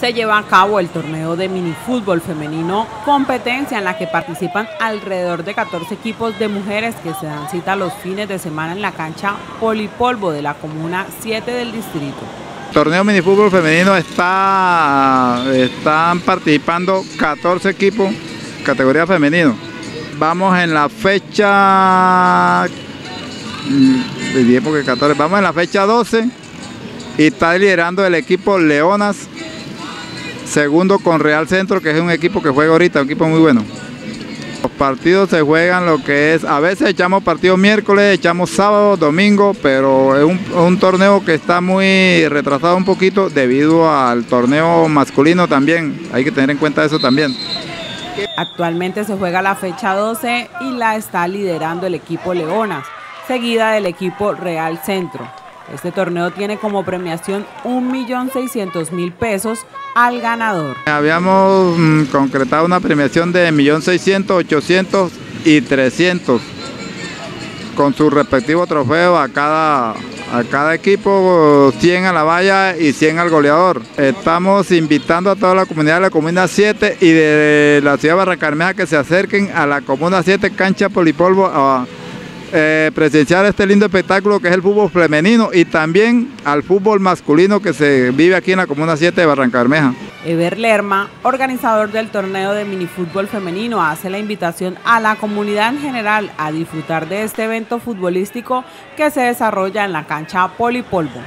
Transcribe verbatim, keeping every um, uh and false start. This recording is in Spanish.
se lleva a cabo el torneo de minifútbol femenino, competencia en la que participan alrededor de catorce equipos de mujeres que se dan cita los fines de semana en la cancha Polipolvo de la Comuna siete del distrito. El torneo minifútbol femenino está, están participando catorce equipos, categoría femenino. Vamos en la fecha, vamos en la fecha doce y está liderando el equipo Leonas, segundo con Real Centro, que es un equipo que juega ahorita, un equipo muy bueno. Los partidos se juegan lo que es, a veces echamos partidos miércoles, echamos sábado, domingo, pero es un, un torneo que está muy retrasado un poquito debido al torneo masculino también, hay que tener en cuenta eso también. Actualmente se juega la fecha doce y la está liderando el equipo Leonas, seguida del equipo Real Centro. Este torneo tiene como premiación un millón seiscientos mil pesos al ganador. Habíamos concretado una premiación de un millón seiscientos mil, ochocientos mil y trescientos mil con su respectivo trofeo a cada, a cada equipo, cien a la valla y cien al goleador. Estamos invitando a toda la comunidad de la Comuna siete y de la ciudad de Barrancabermeja que se acerquen a la Comuna siete Cancha Polipolvo a Eh, presenciar este lindo espectáculo que es el fútbol femenino y también al fútbol masculino que se vive aquí en la Comuna siete de Barrancabermeja. Eber Lerma, organizador del torneo de minifútbol femenino, hace la invitación a la comunidad en general a disfrutar de este evento futbolístico que se desarrolla en la cancha Polipolvo.